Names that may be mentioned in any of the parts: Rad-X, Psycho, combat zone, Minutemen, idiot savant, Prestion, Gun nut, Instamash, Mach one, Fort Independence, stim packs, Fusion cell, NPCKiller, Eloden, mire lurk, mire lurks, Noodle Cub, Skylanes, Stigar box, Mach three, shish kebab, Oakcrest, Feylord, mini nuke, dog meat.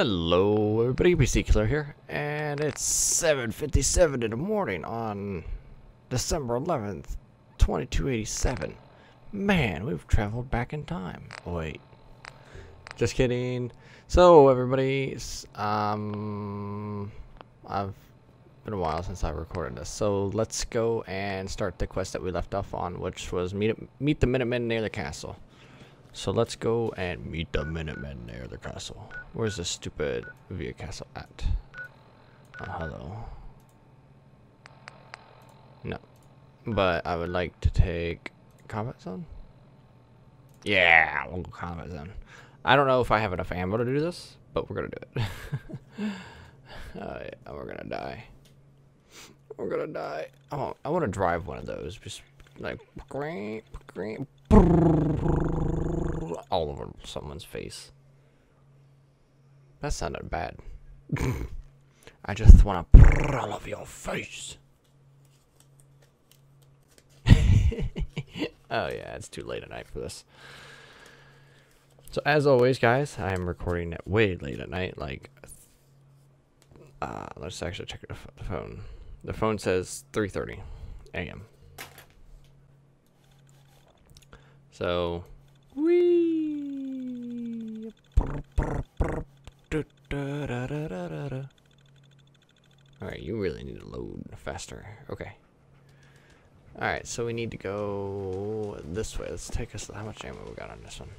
Hello everybody, NPCKiller here, and it's 7:57 in the morning on December 11th, 2287. Man, we've traveled back in time. Wait. Just kidding. So everybody, I've been a while since I recorded this, so let's go and start the quest that we left off on, which was meet the Minutemen near the castle. So let's go and meet the Minutemen near the castle. Where's this stupid via castle at? Hello. No. But I would like to take combat zone? Yeah, we'll go combat zone. I don't know if I have enough ammo to do this, but we're going to do it. Yeah, we're going to die. We're going to die. Oh, I want to drive one of those. Just like... all over someone's face. That sounded bad. I just want to all over your face. Oh yeah, it's too late at night for this. So as always, guys, I am recording at way late at night. Like, let's actually check the phone. The phone says 3:30 a.m. So. Wee. Alright, you really need to load faster. Okay. Alright, so we need to go this way. Let's take us. How much ammo we got on this one?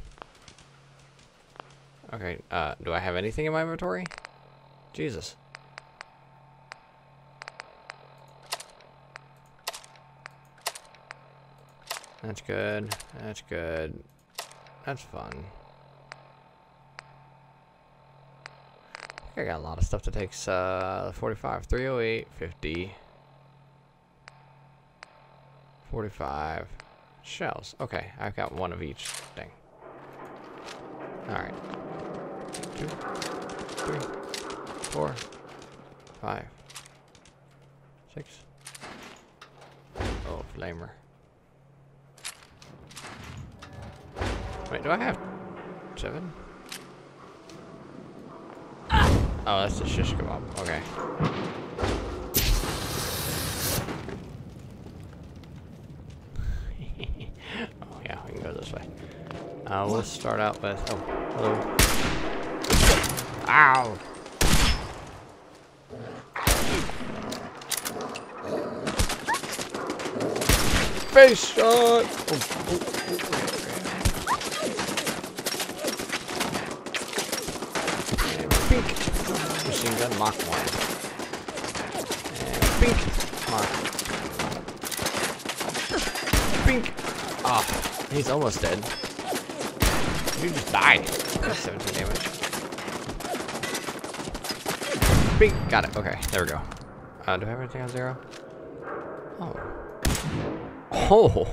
Okay, do I have anything in my inventory? Jesus. That's good. That's good. That's fun. I got a lot of stuff that takes 45, 308, 50, 45 shells. Okay, I've got one of each thing. Alright. 2, 3, 4, 5, 6. Oh, flamer. Wait, do I have 7? Oh, that's the shish kebab. Okay. Oh yeah, we can go this way. We'll start out with. Oh, hello. Ow. Face shot. Oh. Machine gun Mach 1. And pink Mach. Pink. Ah, oh, he's almost dead. You just died. That's 17 damage. Pink. Got it. Okay, there we go. Do I have anything on 0? Oh. Oh.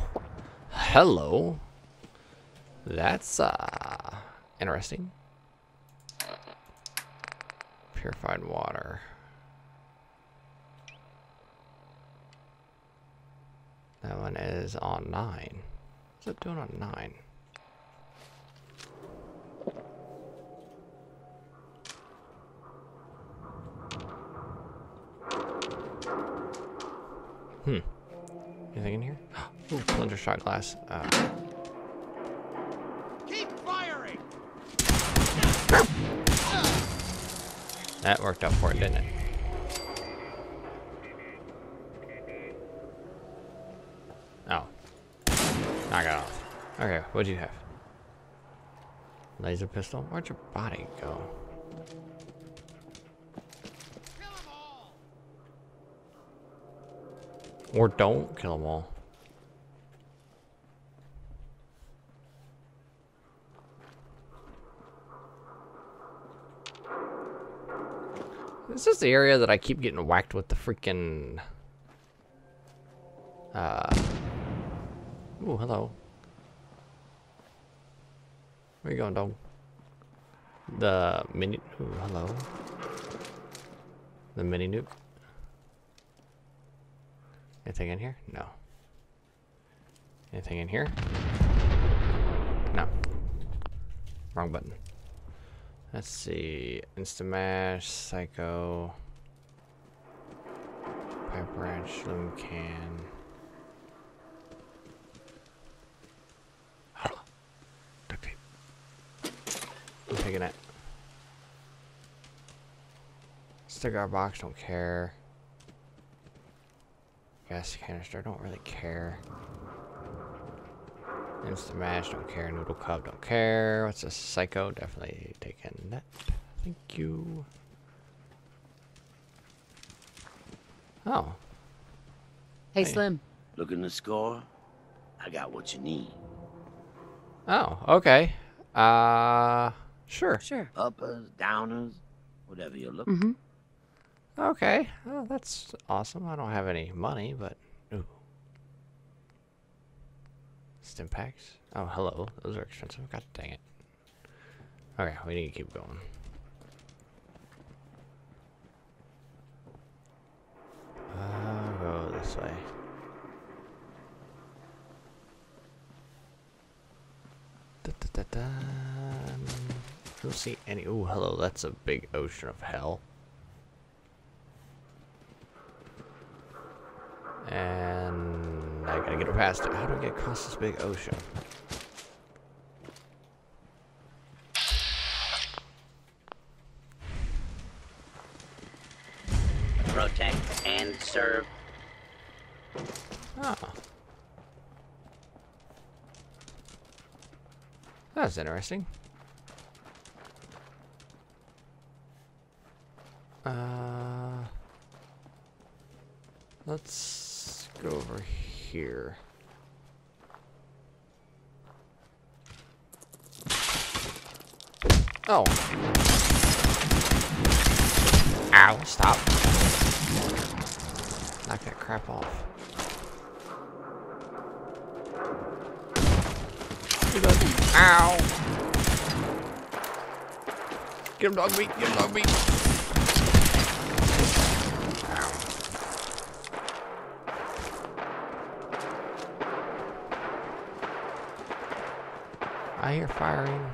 Hello. That's interesting. Purified water. That one is on 9. What's it doing on 9? Anything in here? Ooh, plunger shot glass. Keep firing. That worked out for it, didn't it? Oh. Knock it off. Okay, what do you have? Laser pistol? Where'd your body go? Kill them all. Or don't kill them all. This is the area that I keep getting whacked with the freaking... Ooh, hello. Where you going, dog? The mini... Ooh, hello. The mini nuke. Anything in here? No. Anything in here? No. Wrong button. Let's see. Instamash, Psycho, pipe wrench, loom can. Duct tape. I'm taking it. Stigar box, don't care. Gas canister, don't really care. Instamash, don't care. Noodle Cub, don't care. What's a Psycho? Definitely taking that. Thank you. Oh. Hey, Slim. Look in the score. I got what you need. Oh, okay. Sure. Sure. Uppers, downers, whatever you're looking for. Okay. Oh, that's awesome. I don't have any money, but... Ooh. Stim packs? Oh, hello. Those are expensive. God dang it. Okay, we need to keep going. Go this way. Da-da-da-da. Don't see any... Ooh, hello. That's a big ocean of hell. And I gotta get past it. How do I get across this big ocean? Protect and serve. Oh. That was interesting. Let's go over here. Oh. Ow, stop. Knock that crap off. Ow. Get him, dog meat. Get him, dog meat. I hear firing.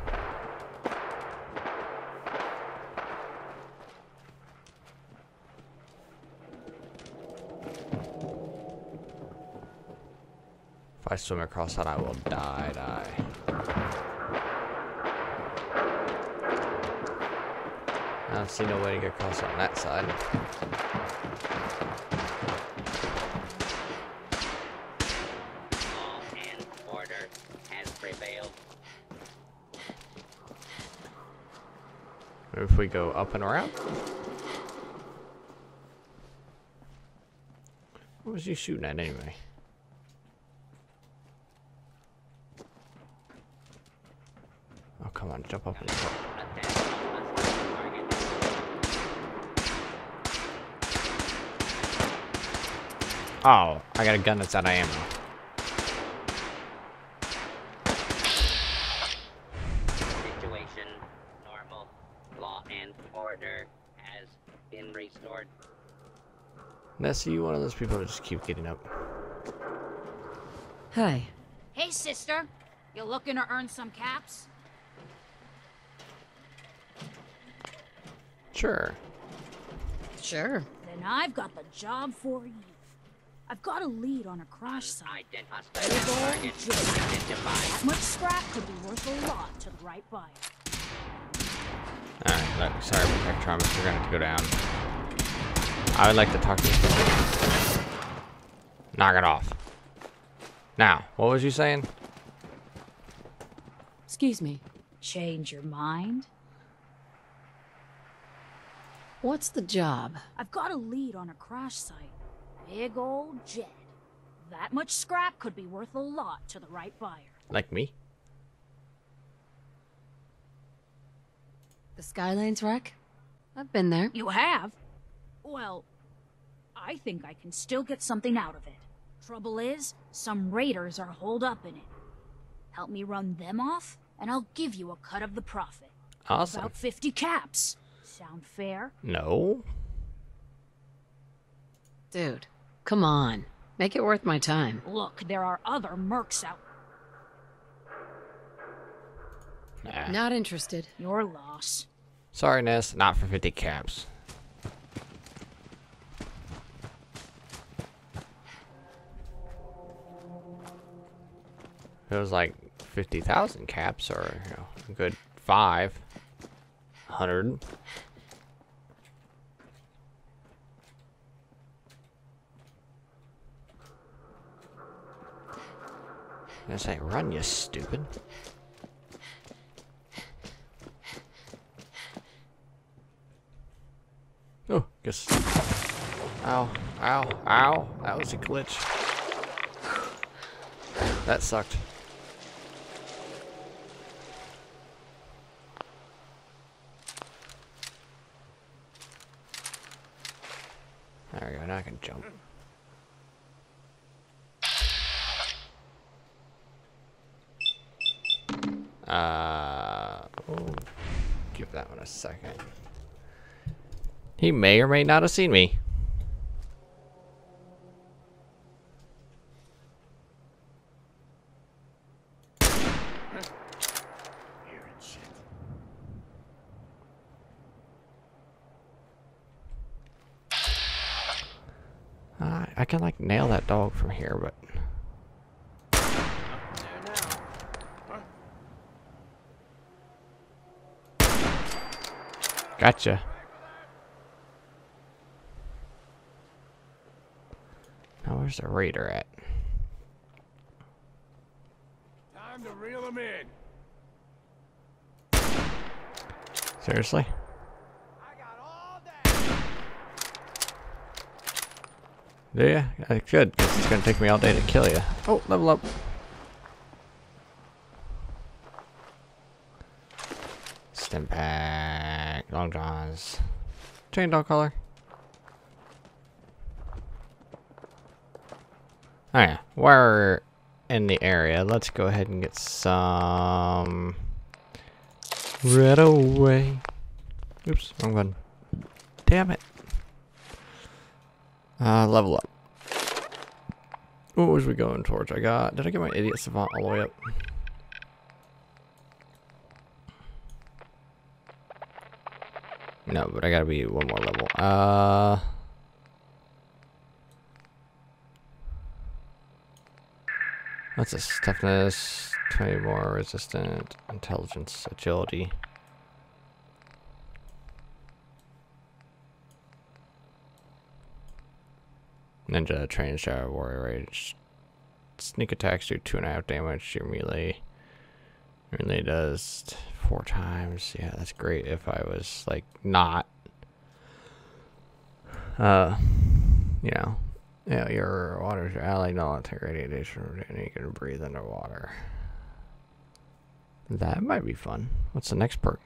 If I swim across that, I will die. I don't see no way to get across on that side. If we go up and around. What was you shooting at anyway? Oh, come on, jump up and jump. Oh, I got a gun that's out of ammo. Nessie, you one of those people who just keep getting up. Hi. Hey, sister. You looking to earn some caps? Sure. Sure. Then I've got the job for you. I've got a lead on a crash site. That much scrap could be worth a lot to the right buyer. Alright, look, sorry about spectrometers. We're gonna have to go down. I would like to talk to you. Knock it off. Now, what was you saying? Excuse me. Change your mind? What's the job? I've got a lead on a crash site. Big old jet. That much scrap could be worth a lot to the right buyer. Like me? The Skylanes wreck? I've been there. You have? Well, I think I can still get something out of it. Trouble is, some raiders are holed up in it. Help me run them off, and I'll give you a cut of the profit. Awesome. About 50 caps. Sound fair? No. Dude, come on. Make it worth my time. Look, there are other mercs out. Nah. Not interested. Your loss. Sorry, Ness, not for 50 caps. It was like 50,000 caps, or you know, a good 500. I say, run, you stupid. Oh, guess. Ow, ow, ow. That was a glitch. That sucked. There we go, now I can jump. Oh, give that one a second. He may or may not have seen me. I can like nail that dog from here, but gotcha. Now where's the raider at? Time to reel him in. Seriously? I got all day. Yeah, I could, 'cause it's gonna take me all day to kill you. Oh, level up. Stim pack. Long Johns. Chain dog collar. Oh yeah, we're in the area. Let's go ahead and get some right away. Oops, wrong button. Damn it. Level up. What was we going towards? I got, did I get my idiot savant all the way up? No, but I gotta be one more level. What's this? Toughness, 20 more, resistant, intelligence, agility. Ninja, training shower, warrior rage. Sneak attacks do 2.5 damage, your melee. Really does 4 times. Yeah, that's great if I was like not you know. Yeah, your water's your ally, no take radiation and you can breathe underwater. That might be fun. What's the next perk?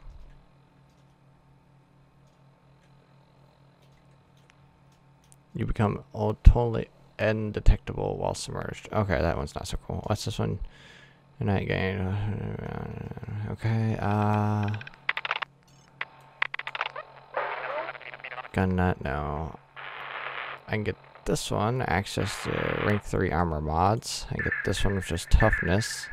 You become totally indetectable while submerged. Okay, that one's not so cool. What's this one? Night game. Okay, Gun nut, no. I can get this one, access to rank 3 armor mods. I can get this one, which is toughness.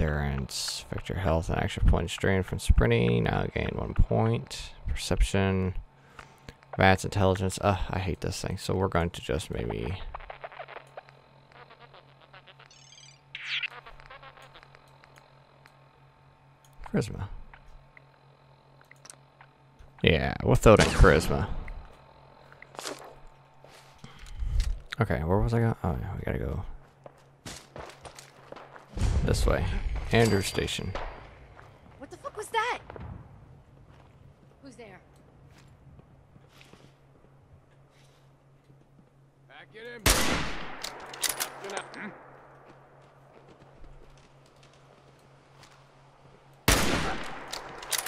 Endurance, vector health, and extra point strain from sprinting. Now gain 1 point. Perception. Rats, intelligence. Ugh, I hate this thing. So we're going to just maybe... Charisma. Yeah, we'll throw it in charisma. Okay, where was I going? Oh, no, we gotta go this way. Andrew Station. What the fuck was that? Who's there? Get him.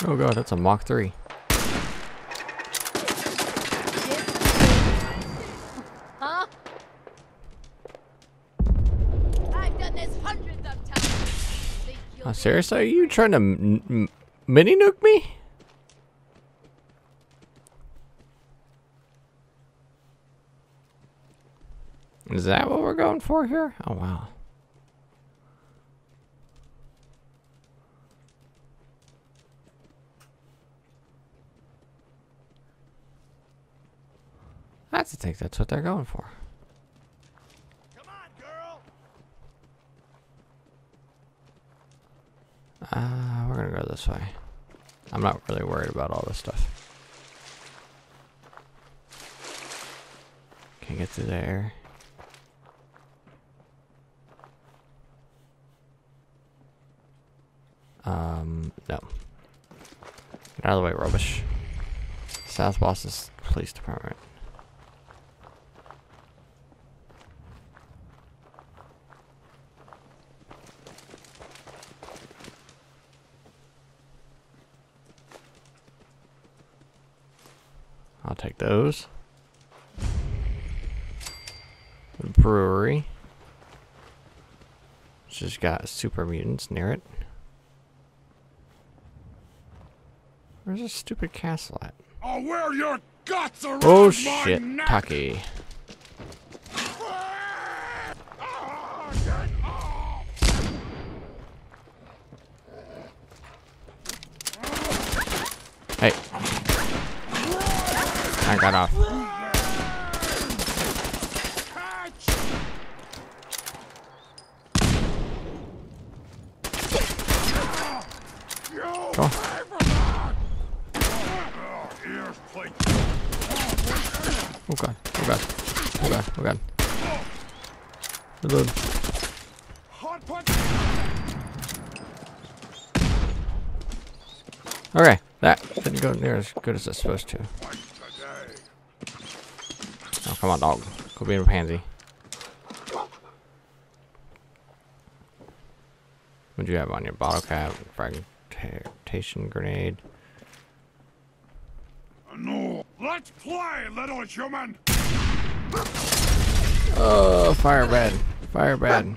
Oh god, that's a Mach 3. Huh? I've done this hundreds of times. Oh, seriously? Are you trying to mini nuke me? Is that what we're going for here? Oh, wow. I have to think that's what they're going for. Come on, girl. We're gonna go this way. I'm not really worried about all this stuff. Can get through there. No. Get out of the way, rubbish. South Boston's police department. I'll take those. The brewery. It's just got super mutants near it. Where's this stupid castle at? I'll wear your guts around oh shit, my neck. Taki. Hey. I got off. Go. Oh god, oh god, oh god, oh god. Reload. Okay, that didn't go near as good as it's supposed to. Oh, come on, dog. Go be a pansy. What do you have on your bottle cap? Fragmentation grenade. No. Let's play, little human. Oh, fire bad, fire bad.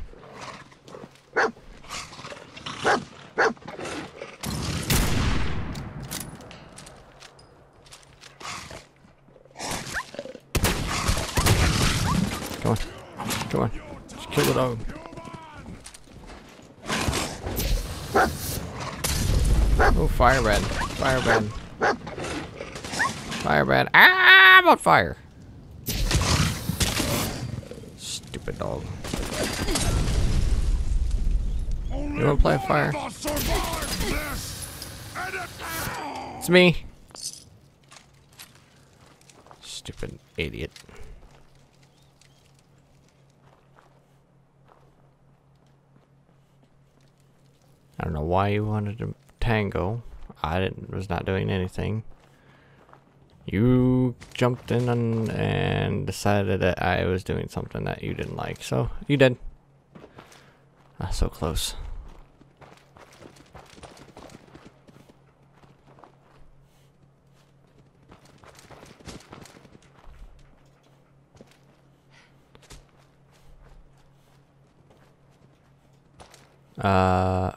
Come on, come on, just kill the dog. Oh, fire bad, fire bad. Fire bad. Ah, I'm on fire. Stupid dog. Only you wanna play fire? It's me. Stupid idiot. I don't know why you wanted to tango. I didn't was not doing anything. You jumped in and decided that I was doing something that you didn't like, so you did. Ah, so close.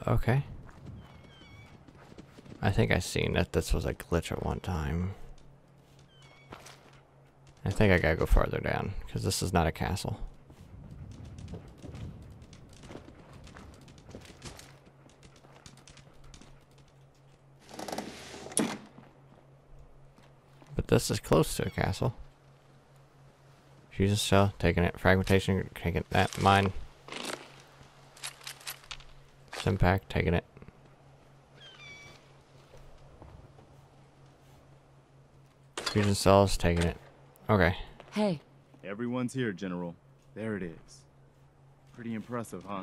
Okay. I think I seen that this was a glitch at one time. I think I gotta go farther down, because this is not a castle. But this is close to a castle. Fusion cell, taking it. Fragmentation, taking that. Mine. Stim pack, taking it. Fusion cells, taking it. Okay. Hey. Everyone's here, General. There it is. Pretty impressive, huh?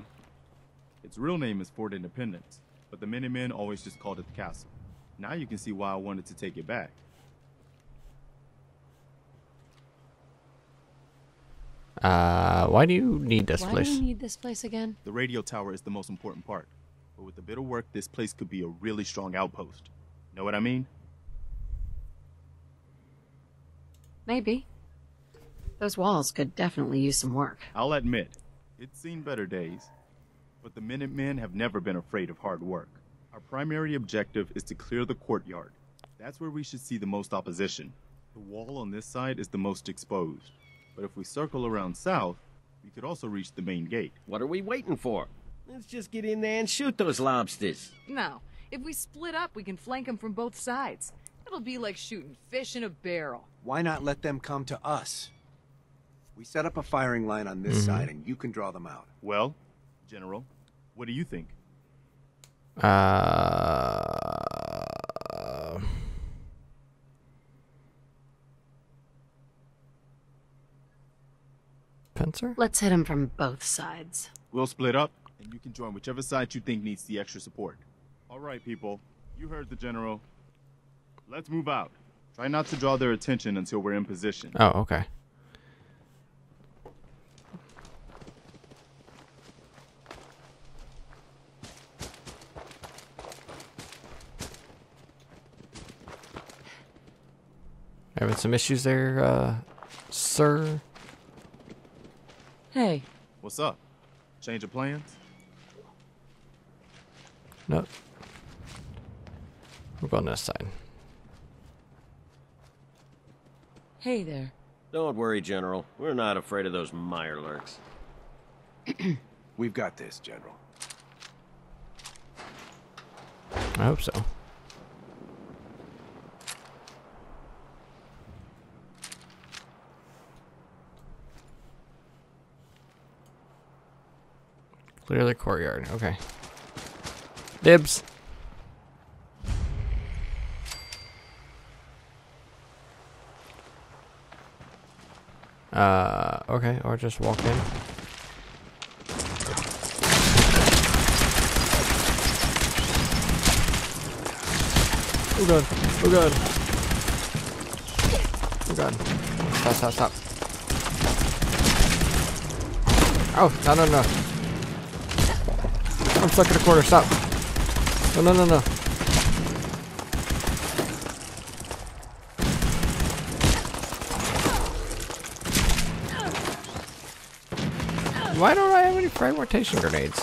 Its real name is Fort Independence, but the Minutemen always just called it the castle. Now you can see why I wanted to take it back. Why do you need this place? Why do you need this place again? The radio tower is the most important part, but with a bit of work, this place could be a really strong outpost. Know what I mean? Maybe. Those walls could definitely use some work. I'll admit, it's seen better days, but the Minutemen have never been afraid of hard work. Our primary objective is to clear the courtyard. That's where we should see the most opposition. The wall on this side is the most exposed, but if we circle around south, we could also reach the main gate. What are we waiting for? Let's just get in there and shoot those lobsters. No, if we split up, we can flank them from both sides. It'll be like shooting fish in a barrel. Why not let them come to us? We set up a firing line on this side, and you can draw them out. Well, General, what do you think? Pincer? Let's hit him from both sides. We'll split up, and you can join whichever side you think needs the extra support. All right, people. You heard the General. Let's move out. Try not to draw their attention until we're in position. Oh, okay. Having some issues there, sir. Hey. What's up? Change of plans? Nope. We're going this side. Hey there. Don't worry, General. We're not afraid of those mire lurks. We've got this, General. I hope so. Clear the courtyard. Okay. Dibs. Okay, or just walk in. Oh god. Oh god. Oh god. Stop. Oh, no. I'm stuck in a corner. Stop. No. Why don't I have any fragmentation grenades?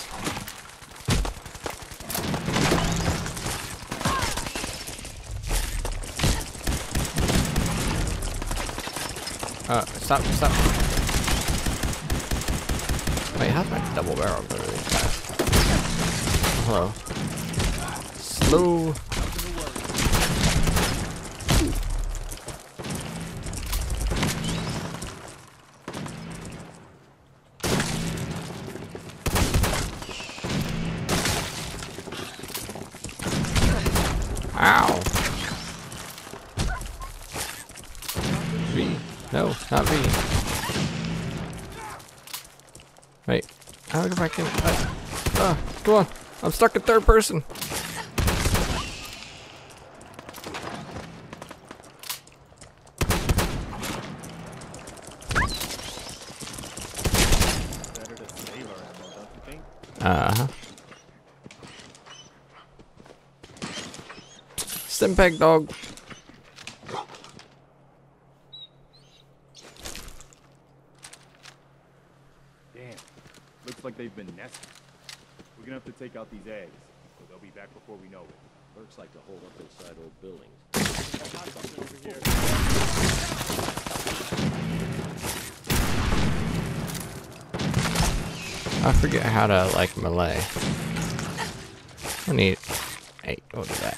Stop. Wait, how's my double barrel going really fast? Hello. Slow. Ow. V. No, not V. Wait. How do I get back in? Come on. I'm stuck in third person. Stim pack dog. Damn. Looks like they've been nested. We're gonna have to take out these eggs, so they'll be back before we know it. Lurks like to hold up inside old buildings. I forget how to like melee. I need 8. We'll do that.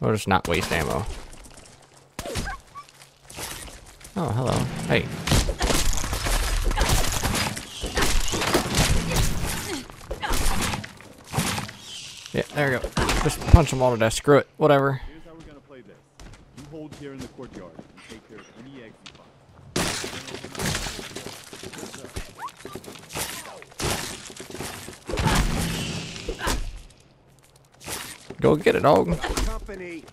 We'll just not waste ammo. Oh, hello. Hey. Yeah, there we go. Just punch them all to death. Screw it. Whatever. Here's how we're gonna play this. You hold here in the courtyard and take care of any eggs you find. Go get it, dog. Company.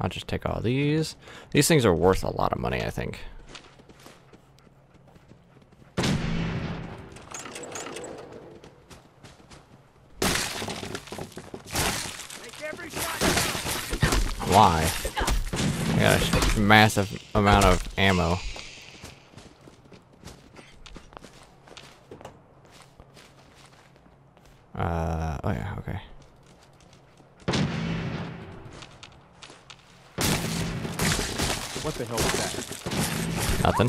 I'll just take all these. These things are worth a lot of money, I think. Why? I got a massive amount of ammo. Oh yeah, okay. What the hell was that? Nothing.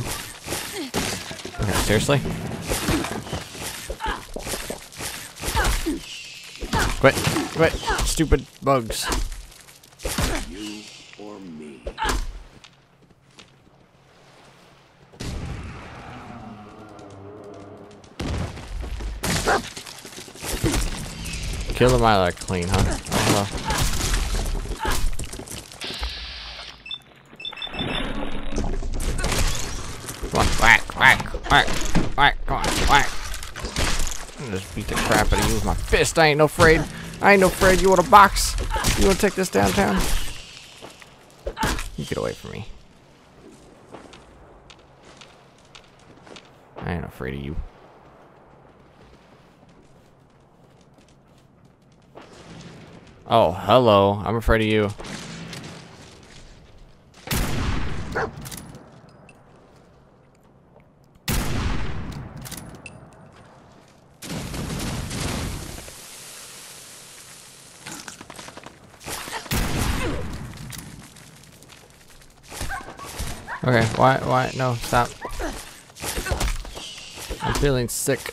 Okay, seriously? Quit! Quit! Stupid bugs. You or me. Kill the mire lurk clean, huh? Come on, whack, whack, whack, whack, come on, whack. I'm just beat the crap out of you with my fist. I ain't no afraid. I ain't no afraid. You want a box? You want to take this downtown? You get away from me. I ain't afraid of you. Oh, hello. I'm afraid of you. Okay, why, no, stop. I'm feeling sick.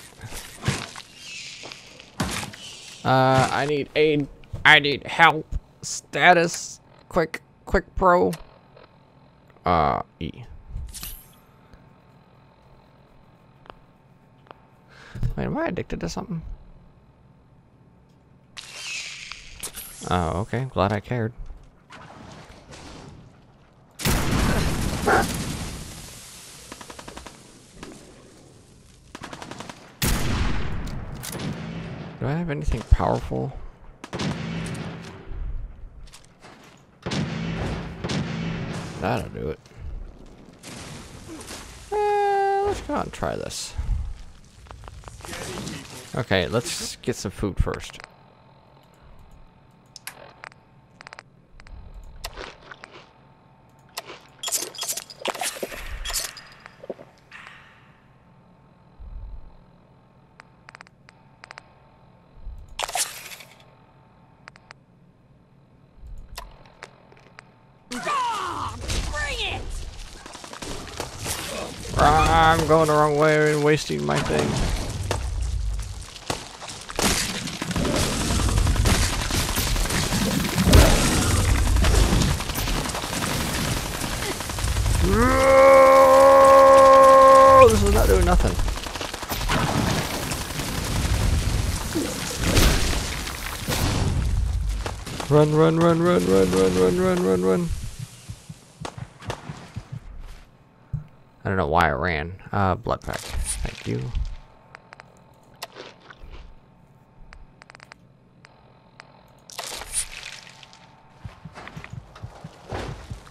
I need aid. I need help. Status. Quick pro. E. Wait, am I addicted to something? Oh, okay. Glad I cared. Do I have anything powerful? That'll do it. Let's go out and try this. Okay, let's get some food first. I'm going the wrong way and wasting my thing. No, this is not doing nothing. Run. I don't know why I ran. Blood pack. Thank you.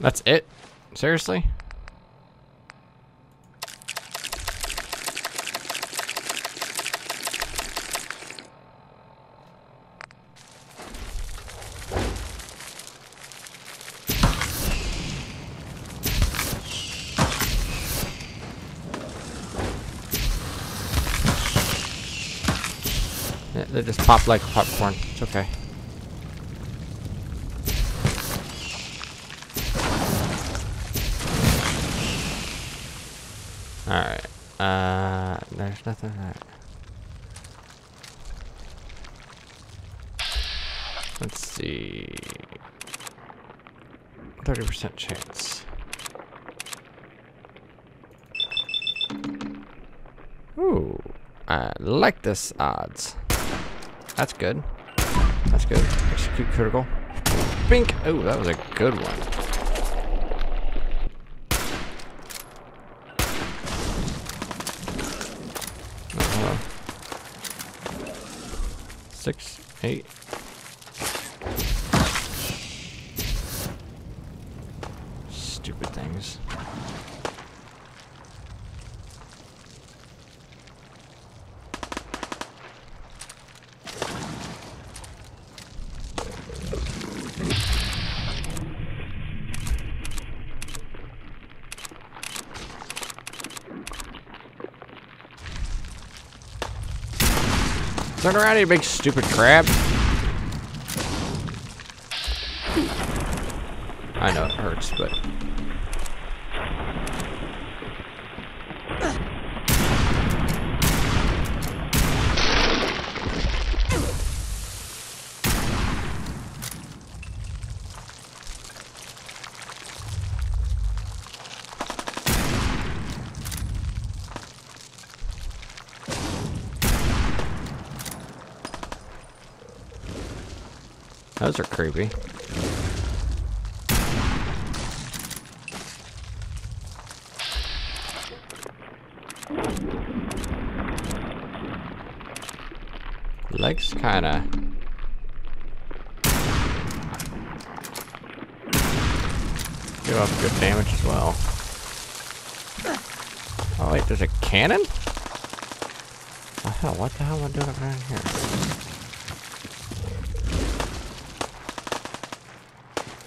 That's it? Seriously? They just pop like popcorn. It's okay. Alright. There's nothing there. Let's see. 30% chance. Ooh. I like this odds. That's good. That's good. Execute critical. Bink! Oh, that was a good one. Oh, hold on. 6, 8. Stupid things. Turn around, you big stupid crab. I know it hurts, but Those are creepy. Legs kinda... give off good damage as well. Oh wait, there's a cannon? What the hell am I doing up around here?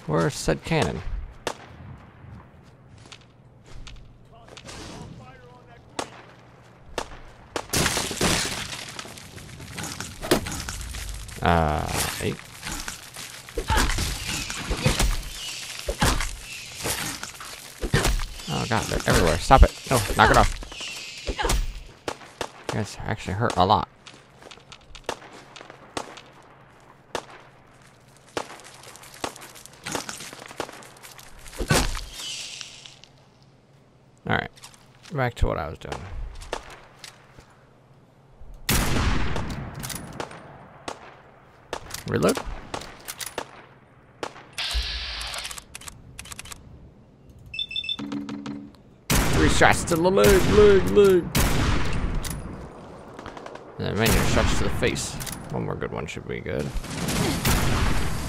Where's said cannon? Eight. Oh god, they're everywhere. Stop it. No, knock it off. You guys actually hurt a lot. Alright, back to what I was doing. Reload? Three shots to the leg. And then many shots to the face. One more good one should be good.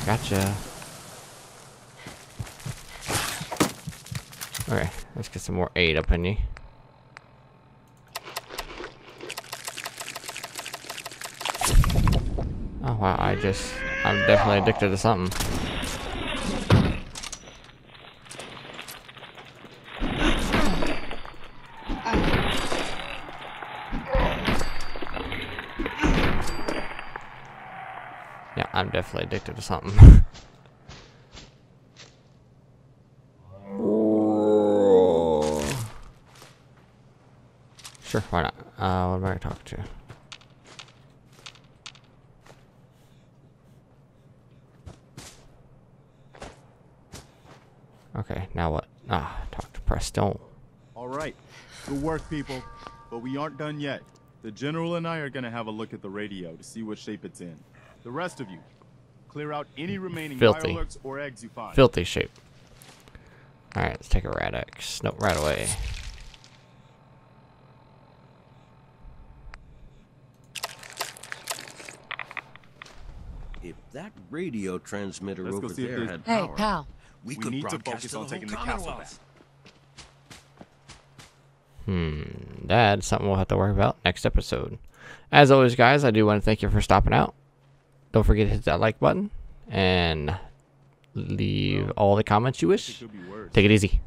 Gotcha. Okay, let's get some more aid up in you. Oh wow, I'm definitely addicted to something. I'm definitely addicted to something. Sure, why not? What am I talking to? Okay, now what? Talk to Presto. All right, good work, people. But we aren't done yet. The General and I are gonna have a look at the radio to see what shape it's in. The rest of you, clear out any remaining mire lurks or eggs you find. Filthy shape. Alright, let's take a Rad-X. Nope, right away. If that radio transmitter over there had power, hey, pal. We need to focus on taking the castle back. That's something we'll have to worry about next episode. As always, guys, I do want to thank you for stopping out. Don't forget to hit that like button and leave all the comments you wish. Take it easy.